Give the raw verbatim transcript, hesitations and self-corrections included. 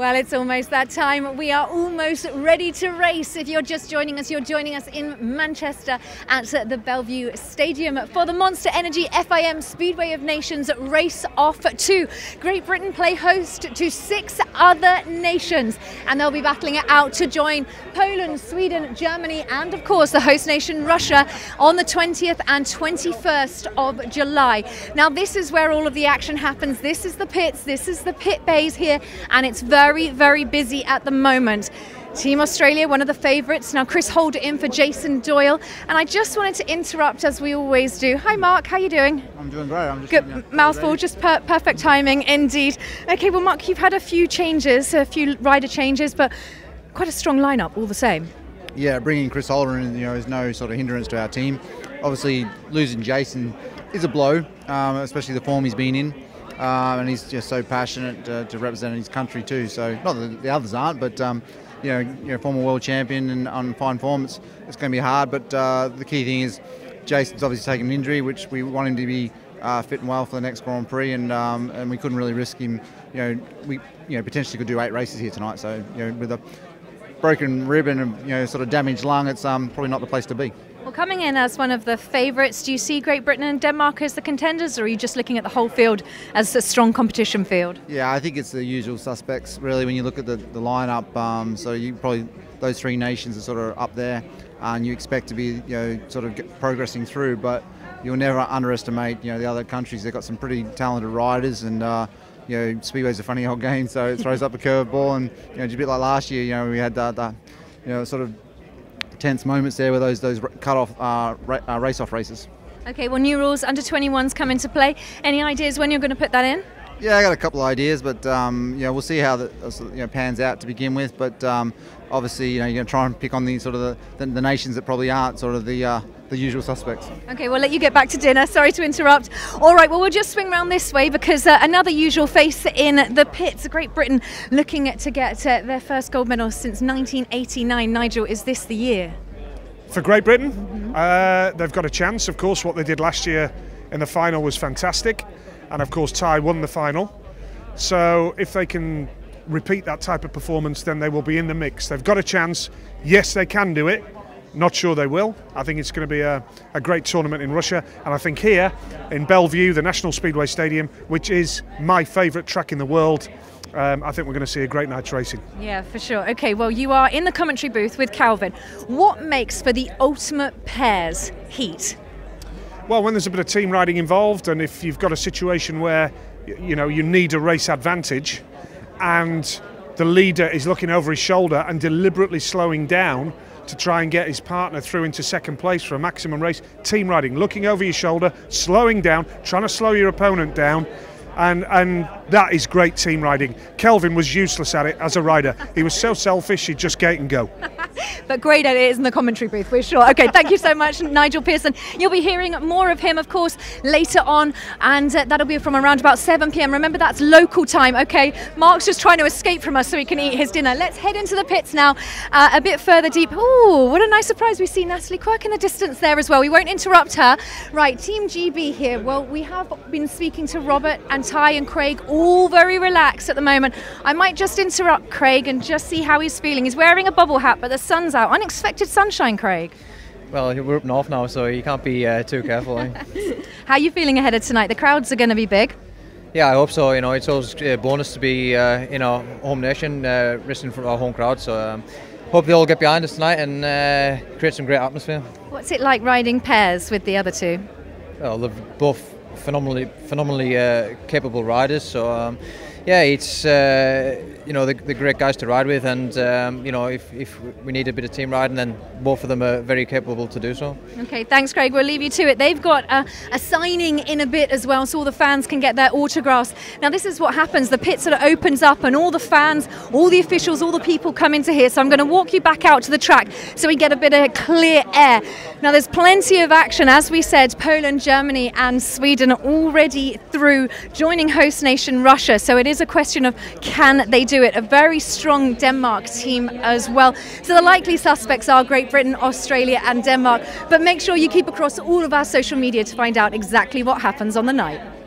Well, it's almost that time. We are almost ready to race. If you're just joining us, you're joining us in Manchester at the Bellevue Stadium for the Monster Energy F I M Speedway of Nations race off two. Great Britain play host to six other nations, and they'll be battling it out to join Poland, Sweden, Germany, and of course the host nation Russia on the twentieth and twenty-first of July. Now this is where all of the action happens. This is the pits, this is the pit bays here, and it's very Very, very busy at the moment. Team Australia, one of the favourites. Now Chris Holder in for Jason Doyle. And I just wanted to interrupt as we always do. Hi Mark, how are you doing? I'm doing great. I'm just Good doing, yeah, mouthful, just per perfect timing indeed. Okay, well Mark, you've had a few changes, a few rider changes, but quite a strong lineup all the same. Yeah, bringing Chris Holder in, you know, is no sort of hindrance to our team. Obviously losing Jason is a blow, um, especially the form he's been in. Um, and he's just so passionate uh, to represent his country too. So not that the others aren't, but um, you know, you're a former world champion and on fine form, it's, it's going to be hard. But uh, the key thing is, Jason's obviously taken an injury, which we want him to be uh, fit and well for the next Grand Prix, and um, and we couldn't really risk him. You know, we you know potentially could do eight races here tonight. So you know, with a broken rib and you know sort of damaged lung, it's um, probably not the place to be. Well, coming in as one of the favourites, do you see Great Britain and Denmark as the contenders, or are you just looking at the whole field as a strong competition field? Yeah, I think it's the usual suspects, really, when you look at the, the lineup. Um, so you probably, those three nations are sort of up there, uh, and you expect to be, you know, sort of get progressing through, but you'll never underestimate, you know, the other countries. They've got some pretty talented riders, and, uh, you know, Speedway's a funny old game, so it throws up a curveball, and, you know, just a bit like last year, you know, we had the, the you know, sort of, tense moments there with those those cut-off uh, ra uh, race-off races. Okay, well, new rules, under twenty-ones come into play. Any ideas when you're going to put that in? Yeah, I got a couple of ideas, but um, you know, we'll see how that you know, pans out to begin with. But um, obviously, you know, you're going to try and pick on the sort of the, the, the nations that probably aren't sort of the uh, the usual suspects. Okay, we'll let you get back to dinner. Sorry to interrupt. All right, well, we'll just swing round this way because uh, another usual face in the pits. Great Britain looking to get uh, their first gold medal since nineteen eighty-nine. Nigel, is this the year? For Great Britain, mm-hmm. uh, they've got a chance. Of course, what they did last year in the final was fantastic. And of course, Tai won the final. So if they can repeat that type of performance, then they will be in the mix. They've got a chance. Yes, they can do it. Not sure they will. I think it's going to be a, a great tournament in Russia. And I think here in Bellevue, the National Speedway Stadium, which is my favourite track in the world, Um, I think we're going to see a great night's racing. Yeah, for sure. Okay, well, you are in the commentary booth with Calvin. What makes for the ultimate pairs heat? Well, when there's a bit of team riding involved, and if you've got a situation where, you know, you need a race advantage and the leader is looking over his shoulder and deliberately slowing down to try and get his partner through into second place for a maximum race, team riding, looking over your shoulder, slowing down, trying to slow your opponent down. And, and that is great team riding. Kelvin was useless at it as a rider. He was so selfish, he'd just get and go. But great at it is in the commentary booth, we're sure. Okay, thank you so much, Nigel Pearson. You'll be hearing more of him, of course, later on. And uh, that'll be from around about seven p m. Remember, that's local time, okay? Mark's just trying to escape from us so he can eat his dinner. Let's head into the pits now, uh, a bit further deep. Oh, what a nice surprise. We see Natalie Quirk in the distance there as well. We won't interrupt her. Right, Team G B here. Well, we have been speaking to Robert and Tai and Craig, all very relaxed at the moment. I might just interrupt Craig and just see how he's feeling. He's wearing a bubble hat, but the sun's out. Unexpected sunshine, Craig. Well, we're up north now, so you can't be uh, too careful. Eh? How are you feeling ahead of tonight? The crowds are going to be big. Yeah, I hope so. You know, it's always a bonus to be uh, in our home nation, uh, racing for our home crowd. So um, hope they all get behind us tonight and uh, create some great atmosphere. What's it like riding pairs with the other two? Well, they're both phenomenally, phenomenally uh, capable riders. So um, yeah, it's uh, you know the, the great guys to ride with, and um, you know if, if we need a bit of team riding, then both of them are very capable to do so. Okay, thanks, Craig. We'll leave you to it. They've got a, a signing in a bit as well, so all the fans can get their autographs. Now, this is what happens: the pit sort of opens up, and all the fans, all the officials, all the people come into here. So I'm going to walk you back out to the track so we get a bit of clear air. Now, there's plenty of action, as we said. Poland, Germany, and Sweden already through, joining host nation Russia, so it is a question of can they do it. A very strong Denmark team as well, so the likely suspects are Great Britain, Australia and Denmark, but make sure you keep across all of our social media to find out exactly what happens on the night.